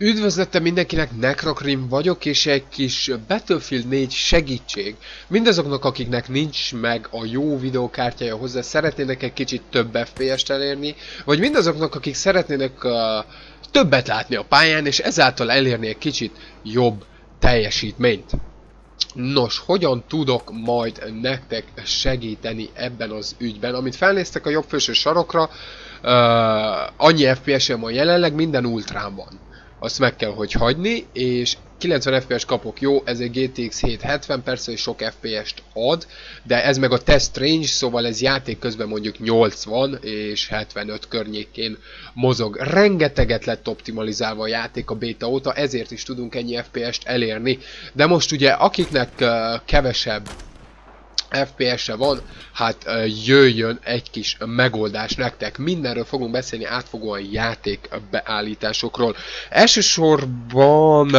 Üdvözletem mindenkinek, nekrokrim vagyok, és egy kis Battlefield 4 segítség. Mindazoknak, akiknek nincs meg a jó videókártyája hozzá, szeretnének egy kicsit több FPS-t elérni, vagy mindazoknak, akik szeretnének többet látni a pályán, és ezáltal elérni egy kicsit jobb teljesítményt. Nos, hogyan tudok majd nektek segíteni ebben az ügyben? Amit felnéztek a jobb felső sarokra, annyi FPS-em van jelenleg, minden ultrán van. Azt meg kell, hogy hagyni, és 90 FPS kapok, jó, ez egy GTX 770, persze, hogy sok FPS-t ad, de ez meg a test range, szóval ez játék közben mondjuk 80 és 75 környékén mozog. Rengeteget lett optimalizálva a játék a beta óta, ezért is tudunk ennyi FPS-t elérni. De most ugye, akiknek kevesebb FPS-e van, hát jöjjön egy kis megoldás nektek. Mindenről fogunk beszélni, átfogóan játék beállításokról. Elsősorban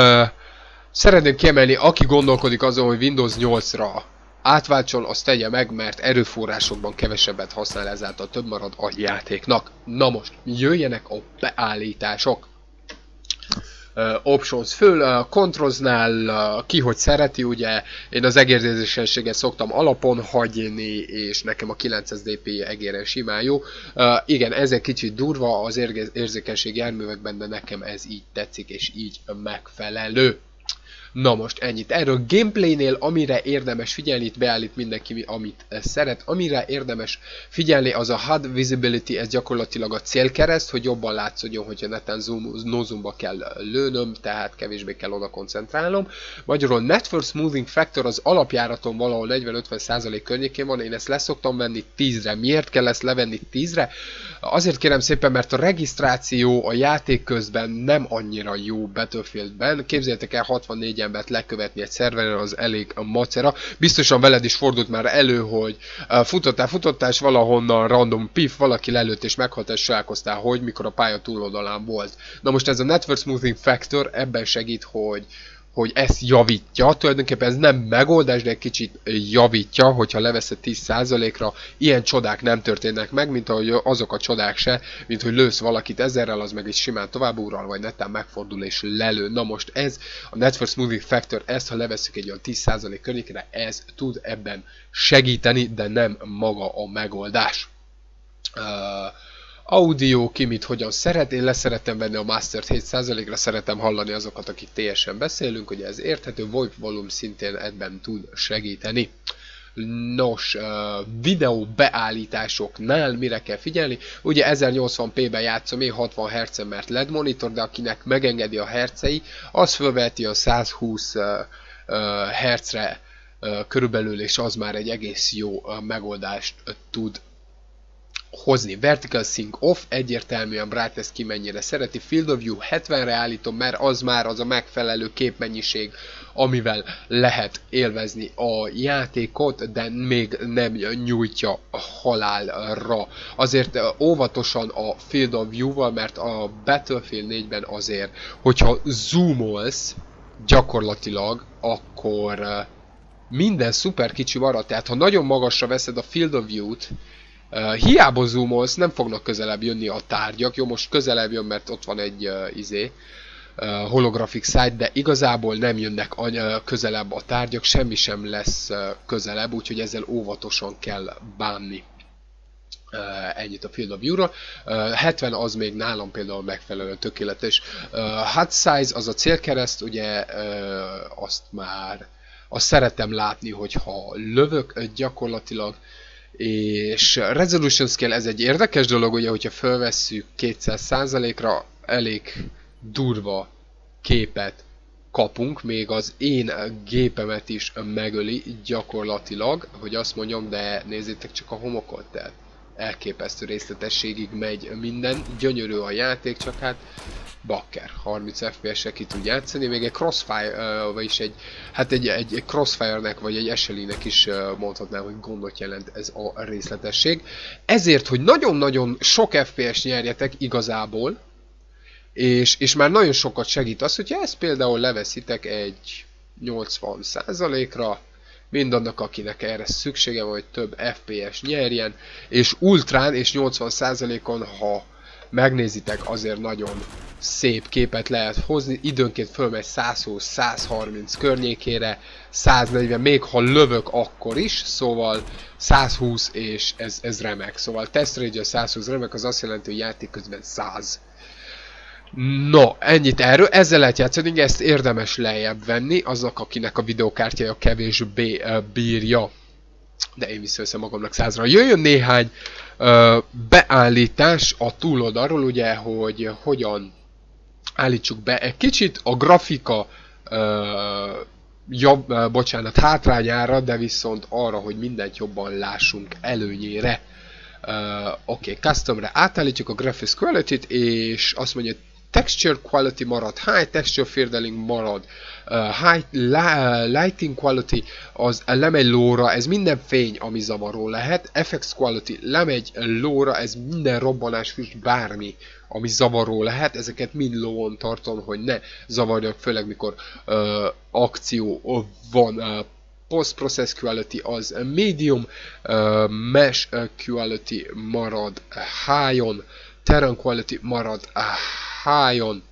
szeretném kiemelni, aki gondolkodik azon, hogy Windows 8-ra átváltson, azt tegye meg, mert erőforrásokban kevesebbet használ, ezáltal több marad a játéknak. Na most, jöjjenek a beállítások. Options föl, Controls-nál ki hogy szereti, ugye én az egérzékenységet szoktam alapon hagyni, és nekem a 900 dpi egéren simán jó. Igen, ez egy kicsit durva az érzékenység járművekben, de nekem ez így tetszik, és így megfelelő. Na most ennyit. Erről gameplaynél, amire érdemes figyelni, itt beállít mindenki, amit szeret. Amire érdemes figyelni, az a HUD Visibility, ez gyakorlatilag a célkereszt, hogy jobban látszódjon, hogyha neten no zoomba kell lőnöm, tehát kevésbé kell oda koncentrálnom. Magyarul Network Smoothing Factor az alapjáraton valahol 40-50% környékén van, én ezt leszoktam venni 10-re. Miért kell ezt levenni 10-re? Azért kérem szépen, mert a regisztráció a játék közben nem annyira jó Battlefieldben. Képzeljétek el, 64 embert lekövetni egy szerveren, az elég a macera. Biztosan veled is fordult már elő, hogy futottál, és valahonnan random pif, valaki lelőtt és meghalt, és sálkoztál, hogy mikor a pálya túloldalán volt. Na most ez a Network Smoothing Factor ebben segít, hogy ezt javítja. Tulajdonképpen ez nem megoldás, de egy kicsit javítja, hogyha leveszed 10%-ra, ilyen csodák nem történnek meg, mint ahogy azok a csodák se, mint hogy lősz valakit 1000-rel, az meg is simán továbbúrral, vagy netán megfordul és lelő. Na most ez a Network Smoothing Factor, ezt ha levesszük egy olyan 10% környékre, ez tud ebben segíteni, de nem maga a megoldás. Audio, ki mit hogyan szeret, én leszeretem venni a Mastert 7%-ra, szeretem hallani azokat, akik TS-en beszélünk, ugye ez érthető, VoIP volume szintén ebben tud segíteni. Nos, videó beállításoknál mire kell figyelni? Ugye 1080p-ben játszom, én 60 Hz-en, mert LED monitor, de akinek megengedi a hercei, az fölveheti a 120 Hz-re körülbelül, és az már egy egész jó megoldást tud hozni. Vertical Sync off, egyértelműen brightness ki mennyire szereti. Field of View 70-re állítom, mert az már az a megfelelő képmennyiség, amivel lehet élvezni a játékot, de még nem nyújtja a halálra. Azért óvatosan a Field of View-val, mert a Battlefield 4-ben azért, hogyha zoomolsz, gyakorlatilag, akkor minden szuper kicsi marad. Tehát ha nagyon magasra veszed a Field of View-t, hiába zoomolsz, nem fognak közelebb jönni a tárgyak. Jó, most közelebb jön, mert ott van egy holographic site, de igazából nem jönnek közelebb a tárgyak, semmi sem lesz közelebb, úgyhogy ezzel óvatosan kell bánni. Ennyit a Field of View-ra. 70 az még nálam például megfelelő, tökéletes. HUD size az a célkereszt, ugye azt már azt szeretem látni, hogyha lövök gyakorlatilag. És Resolution Scale, ez egy érdekes dolog, ugye, hogyha fölvesszük 200%-ra, elég durva képet kapunk, még az én gépemet is megöli gyakorlatilag, hogy azt mondjam, de nézzétek csak a homokot, tehát elképesztő részletességig megy minden, gyönyörű a játék, csak hát bakker, 30 FPS-re ki tud játszani, még egy Crossfire, vagyis egy Crossfire-nek, vagy egy SLI-nek is mondhatnám, hogy gondot jelent ez a részletesség. Ezért, hogy nagyon-nagyon sok FPS-t nyerjetek igazából, és már nagyon sokat segít az, hogyha ezt például leveszitek egy 80%-ra, mindannak, akinek erre szüksége van, hogy több FPS nyerjen, és ultrán és 80%-on, ha megnézitek, azért nagyon szép képet lehet hozni, időnként fölmegy 120-130 környékére, 140, még ha lövök akkor is, szóval 120 és ez remek. Szóval test range 120 remek, az azt jelenti, hogy játék közben 100. No, ennyit erről, ezzel lehet játszani, ezt érdemes lejjebb venni, azok, akinek a videókártyája kevésbé bírja. De én visszaviszem magamnak 100-ra. Jöjjön néhány beállítás a túloldalról, ugye, hogy hogyan állítsuk be egy kicsit a grafika hátrányára, de viszont arra, hogy mindent jobban lássunk, előnyére. Oké, customra átállítjuk a graphics quality-t, és azt mondja, texture quality marad, high texture filtering marad, high lighting quality, az lemegy low-ra, ez minden fény, ami zavaró lehet, effects quality lemegy low-ra, ez minden robbanás, füst, bármi, ami zavaró lehet, ezeket mind low-on tartom, hogy ne zavarjak, főleg mikor akció van. Post-process quality az medium, mesh quality marad high-on, terrain quality marad high-on,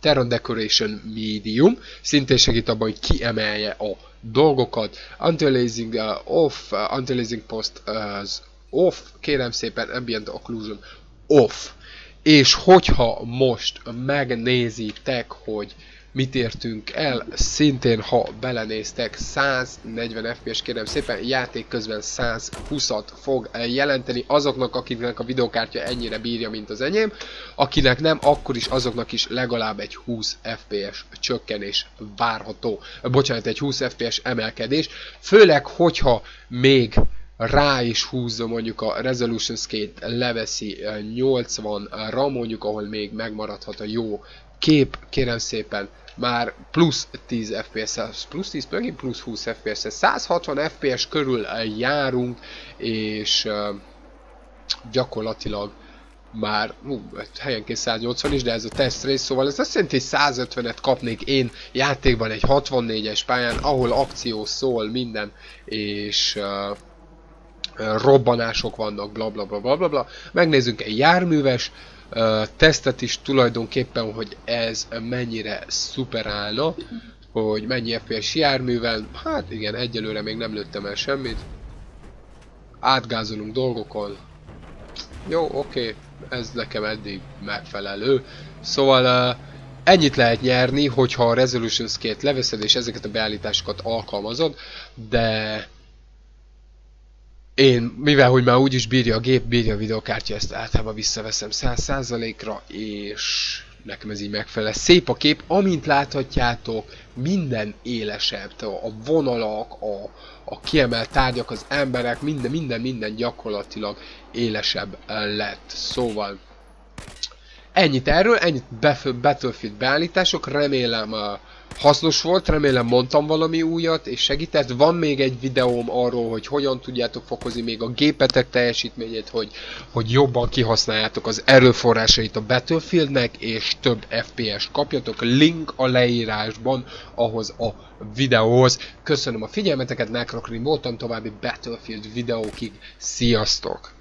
terrain decoration medium, szintén segít abban, hogy kiemelje a dolgokat, anti-aliasing off, anti-aliasing post az off, kérem szépen, ambient occlusion off. És hogyha most megnézitek, hogy mit értünk el, szintén ha belenéztek, 140 FPS, kérem szépen, játék közben 120-at fog jelenteni azoknak, akiknek a videokártya ennyire bírja, mint az enyém, akinek nem, akkor is azoknak is legalább egy 20 FPS csökkenés várható, bocsánat, egy 20 FPS emelkedés, főleg hogyha még rá is húzza, mondjuk a Resolution Scale-t leveszi 80-ra, mondjuk, ahol még megmaradhat a jó kép, kérem szépen, már plusz 10 FPS, plusz 10, megint plusz 20 FPS, 160 FPS körül járunk, és gyakorlatilag már helyenként 180 is, de ez a test rész, szóval ez azt jelenti, hogy 150-et kapnék én játékban egy 64-es pályán, ahol akció szól minden, és robbanások vannak, blablabla, blablabla. Megnézzünk egy járműves tesztet is tulajdonképpen, hogy ez mennyire szuperálna, hogy mennyi FPS járművel, hát igen, egyelőre még nem lőttem el semmit. Átgázolunk dolgokon. Jó, oké, ez nekem eddig megfelelő. Szóval ennyit lehet nyerni, hogyha a Resolution Scale-t leveszed és ezeket a beállításokat alkalmazod, de én, mivel hogy már úgyis bírja a gép, bírja a videokártya, ezt általában visszaveszem 100%-ra, és nekem ez így megfelel. Szép a kép, amint láthatjátok, minden élesebb, a vonalak, a kiemelt tárgyak, az emberek, minden gyakorlatilag élesebb lett. Szóval ennyit erről, ennyit Battlefield beállítások, remélem hasznos volt, remélem mondtam valami újat és segített. Van még egy videóm arról, hogy hogyan tudjátok fokozni még a gépetek teljesítményét, hogy jobban kihasználjátok az erőforrásait a Battlefieldnek, és több FPS kapjatok. Link a leírásban ahhoz a videóhoz. Köszönöm a figyelmeteket, nekrokrim voltam, további Battlefield videókig. Sziasztok!